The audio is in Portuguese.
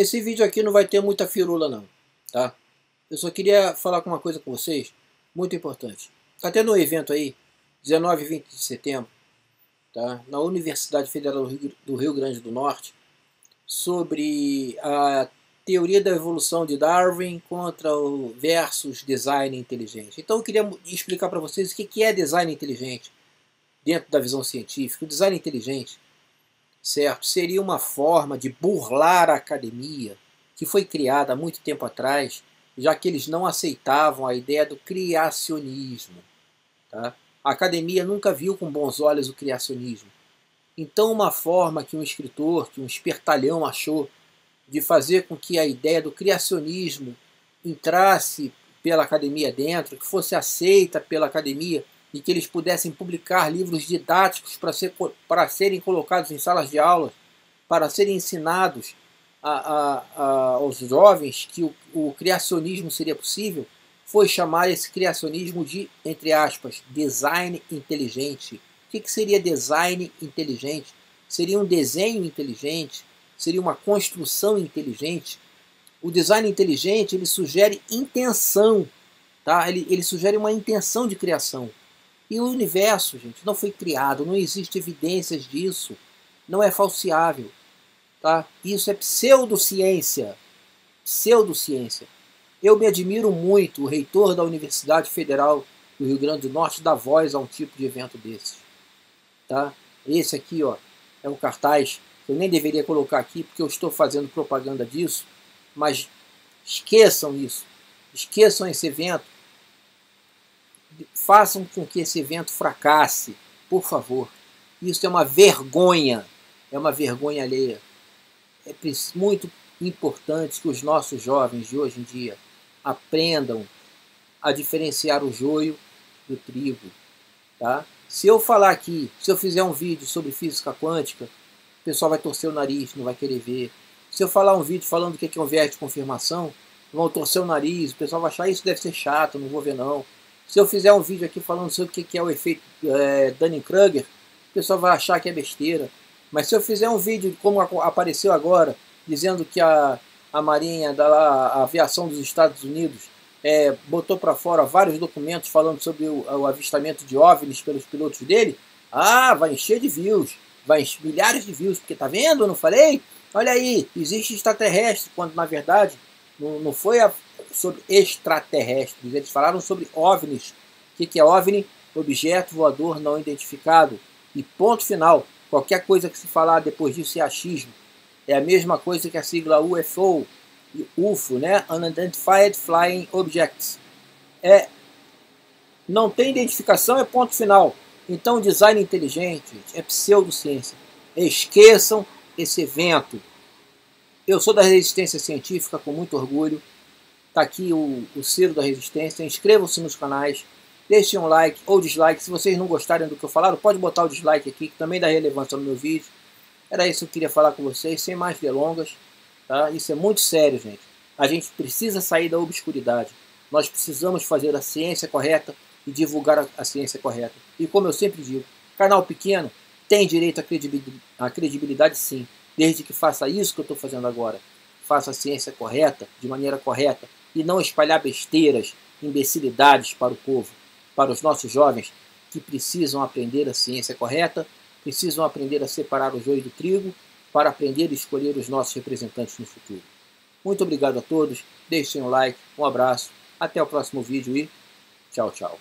Esse vídeo aqui não vai ter muita firula não, tá? Eu só queria falar uma coisa com vocês, muito importante. Tá tendo um evento aí, 19 e 20 de setembro, tá? Na Universidade Federal do Rio Grande do Norte, sobre a teoria da evolução de Darwin contra o versus design inteligente. Então eu queria explicar para vocês o que é design inteligente dentro da visão científica. O design inteligente, certo, seria uma forma de burlar a academia que foi criada há muito tempo atrás, já que eles não aceitavam a ideia do criacionismo. Tá? A academia nunca viu com bons olhos o criacionismo. Então uma forma que um escritor, que um espertalhão achou de fazer com que a ideia do criacionismo entrasse pela academia dentro, que fosse aceita pela academia e que eles pudessem publicar livros didáticos para serem colocados em salas de aula, para serem ensinados aos jovens que o criacionismo seria possível, foi chamar esse criacionismo de, entre aspas, design inteligente. O que seria design inteligente? Seria um desenho inteligente? Seria uma construção inteligente? O design inteligente, ele sugere intenção, tá? Ele sugere uma intenção de criação. E o universo, gente, não foi criado, não existe evidências disso, não é falseável, tá? Isso é pseudociência, pseudociência. Eu me admiro muito o reitor da Universidade Federal do Rio Grande do Norte dá voz a um tipo de evento desses, tá? Esse aqui, ó, é um cartaz, eu nem deveria colocar aqui porque eu estou fazendo propaganda disso, mas esqueçam isso, esqueçam esse evento, façam com que esse evento fracasse, por favor. Isso é uma vergonha alheia. É muito importante que os nossos jovens de hoje em dia aprendam a diferenciar o joio do trigo, tá? Se eu falar aqui, se eu fizer um vídeo sobre física quântica, o pessoal vai torcer o nariz, não vai querer ver. Se eu falar um vídeo falando o que é um viés de confirmação, vão torcer o nariz, o pessoal vai achar isso deve ser chato, não vou ver não. Se eu fizer um vídeo aqui falando sobre o que é o efeito Dunning-Kruger, o pessoal vai achar que é besteira. Mas se eu fizer um vídeo, como apareceu agora, dizendo que a Marinha, a aviação dos Estados Unidos, botou para fora vários documentos falando sobre o avistamento de OVNIs pelos pilotos dele, ah, vai encher de views, vai encher milhares de views, porque tá vendo, eu não falei? Olha aí, existe extraterrestre, quando na verdade não foi sobre extraterrestres, eles falaram sobre OVNIs. O que é OVNI? Objeto voador não identificado. E ponto final, qualquer coisa que se falar depois disso é achismo. É a mesma coisa que a sigla UFO, UFO, né? Unidentified Flying Objects. É, não tem identificação, é ponto final. Então design inteligente é pseudociência. Esqueçam esse evento. Eu sou da Resistência Científica, com muito orgulho. Está aqui o Ciro da Resistência. Inscrevam-se nos canais. Deixem um like ou dislike. Se vocês não gostarem do que eu falar, pode botar o dislike aqui, que também dá relevância no meu vídeo. Era isso que eu queria falar com vocês, sem mais delongas. Tá? Isso é muito sério, gente. A gente precisa sair da obscuridade. Nós precisamos fazer a ciência correta e divulgar a ciência correta. E como eu sempre digo, canal pequeno tem direito à credibilidade sim. Desde que faça isso que eu estou fazendo agora. Faça a ciência correta, de maneira correta. E não espalhar besteiras, imbecilidades para o povo. Para os nossos jovens que precisam aprender a ciência correta. Precisam aprender a separar o joio do trigo. Para aprender e escolher os nossos representantes no futuro. Muito obrigado a todos. Deixem um like. Um abraço. Até o próximo vídeo e tchau, tchau.